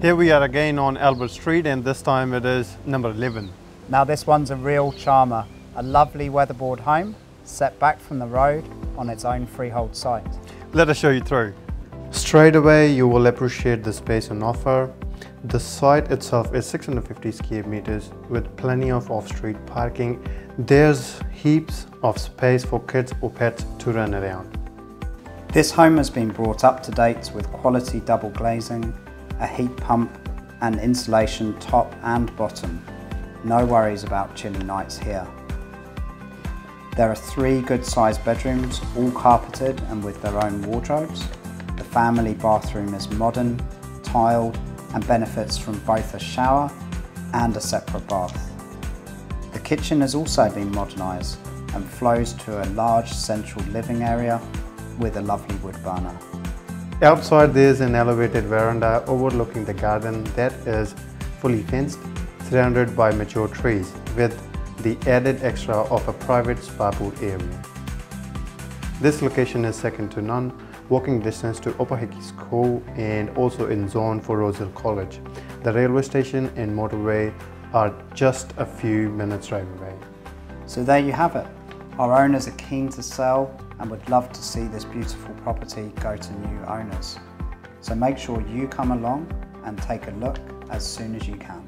Here we are again on Albert Street, and this time it is number 11. Now this one's a real charmer, a lovely weatherboard home set back from the road on its own freehold site. Let us show you through. Straight away you will appreciate the space on offer. The site itself is 650 square meters with plenty of off-street parking. There's heaps of space for kids or pets to run around. This home has been brought up to date with quality double glazing, a heat pump and insulation top and bottom. No worries about chilly nights here. There are three good sized bedrooms, all carpeted and with their own wardrobes. The family bathroom is modern, tiled and benefits from both a shower and a separate bath. The kitchen has also been modernised and flows to a large central living area with a lovely wood burner. Outside there is an elevated veranda overlooking the garden that is fully fenced, surrounded by mature trees with the added extra of a private spa pool area. This location is second to none, walking distance to Opaheke School and also in zone for Roseville College. The railway station and motorway are just a few minutes drive away. So there you have it. Our owners are keen to sell and would love to see this beautiful property go to new owners. So make sure you come along and take a look as soon as you can.